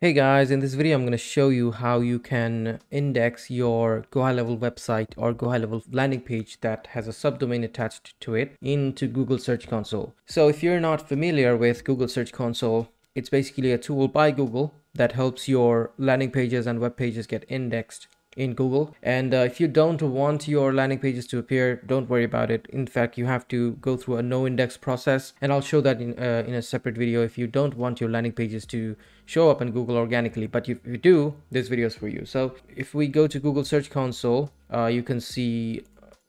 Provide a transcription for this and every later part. Hey guys, in this video I'm going to show you how you can index your GoHighLevel website or GoHighLevel landing page that has a subdomain attached to it into Google Search Console. So if you're not familiar with Google Search Console, it's basically a tool by Google that helps your landing pages and web pages get indexed in Google. And if you don't want your landing pages to appear, don't worry about it. In fact, you have to go through a no index process, and I'll show that in a separate video if you don't want your landing pages to show up in Google organically. But if you do, this video is for you. So if we go to Google Search Console, you can see,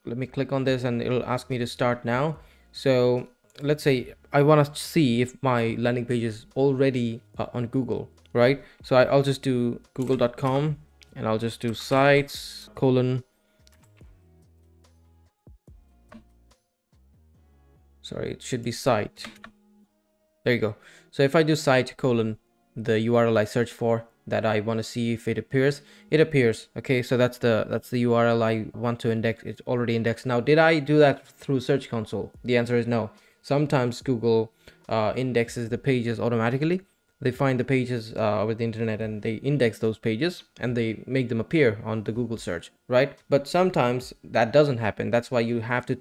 let me click on this and it'll ask me to start now. So let's say I want to see if my landing page is already on Google, right? So I'll just do google.com. And I'll just do sites : sorry, it should be site. There you go. So if I do site : the URL I search for that I want to see if it appears, it appears. Okay, so that's the URL I want to index. It's already indexed. Now, did I do that through Search Console? The answer is no. Sometimes Google indexes the pages automatically. They find the pages over the internet and they index those pages and they make them appear on the Google search, right? But sometimes that doesn't happen. That's why you have to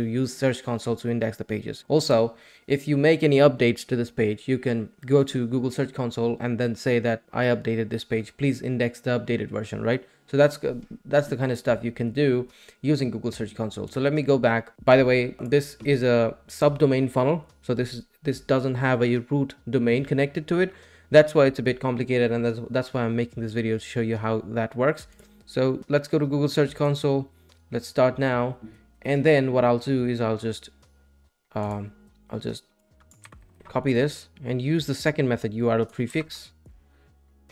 use Search Console to index the pages. Also, if you make any updates to this page, you can go to Google Search Console and then say that I updated this page, please index the updated version, right? So that's the kind of stuff you can do using Google Search Console. So let me go back. By the way, this is a subdomain funnel. So this doesn't have a root domain connected to it. That's why it's a bit complicated, and that's why I'm making this video to show you how that works. So let's go to Google Search Console. Let's start now. And then what I'll do is I'll just copy this and use the second method, URL prefix.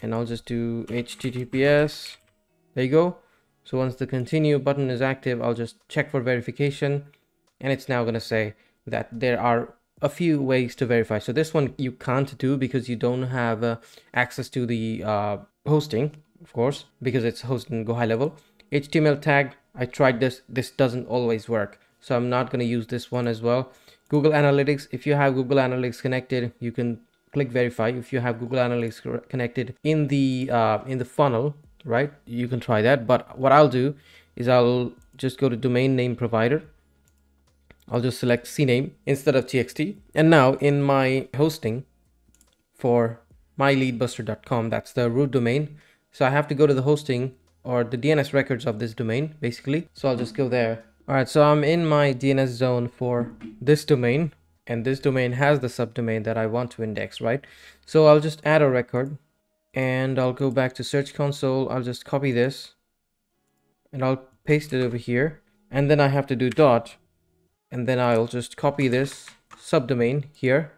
And I'll just do HTTPS. There you go. So once the continue button is active, I'll just check for verification. And it's now going to say that there are a few ways to verify. So this one you can't do because you don't have access to the hosting, of course, because it's hosted in GoHighLevel. HTML tag, I tried this. This doesn't always work. So I'm not going to use this one as well. Google Analytics, if you have Google Analytics connected, you can click verify. If you have Google Analytics connected in the funnel, right, you can try that. But what I'll do is I'll just go to domain name provider. I'll just select CNAME instead of TXT. And now in my hosting for myleadbuster.com, that's the root domain. So I have to go to the hosting or the DNS records of this domain, basically. So I'll just go there. All right, so I'm in my DNS zone for this domain, and this domain has the subdomain that I want to index, right? So I'll just add a record. And I'll go back to Search Console. I'll just copy this and I'll paste it over here. And then I have to do dot. And then I'll just copy this subdomain here.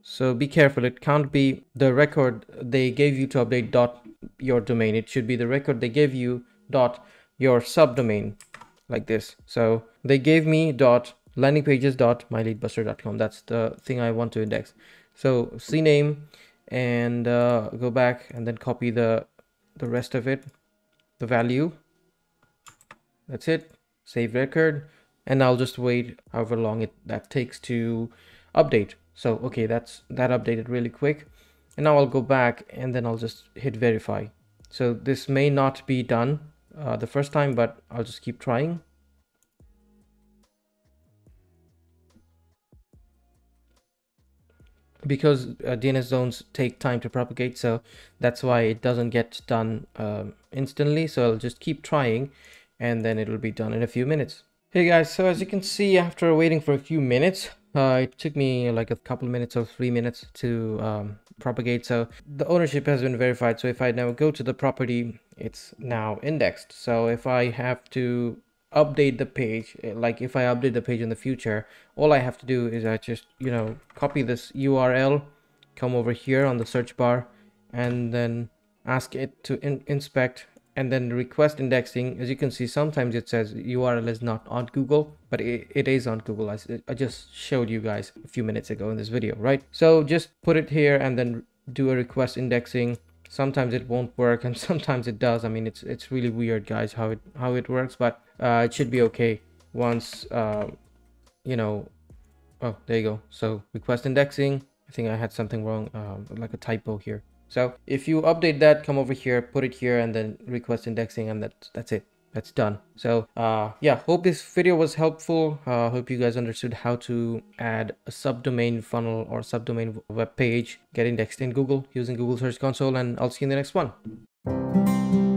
So be careful. It can't be the record they gave you to update dot your domain. It should be the record they gave you dot your subdomain, like this. So they gave me dot landing pages dot myleadbuster.com. That's the thing I want to index. So CNAME. And go back and then copy the rest of it, the value. That's it. Save record. And I'll just wait however long that takes to update. So okay, that updated really quick. And now I'll go back and then I'll just hit verify. So this may not be done the first time, but I'll just keep trying. Because DNS zones take time to propagate, so that's why it doesn't get done instantly. So I'll just keep trying and then it'll be done in a few minutes. Hey guys, so as you can see, after waiting for a few minutes, it took me like a couple minutes or 3 minutes to propagate. So the ownership has been verified. So if I now go to the property, it's now indexed. So if I have to update the page, like if I update the page in the future, all I have to do is I just, you know, copy this URL, come over here on the search bar, and then ask it to inspect and then request indexing. As you can see, sometimes it says URL is not on Google, but it is on Google. I just showed you guys a few minutes ago in this video, right? So just put it here and then do a request indexing. Sometimes it won't work and sometimes it does. I mean, it's really weird, guys, how it works, but it should be okay once you know. Oh, there you go. So request indexing, I think I had something wrong, like a typo here. So if you update that, come over here, put it here, and then request indexing, and that's it. That's done. So yeah, hope this video was helpful. Hope you guys understood how to add a subdomain funnel or subdomain web page, get indexed in Google using Google Search Console, and I'll see you in the next one.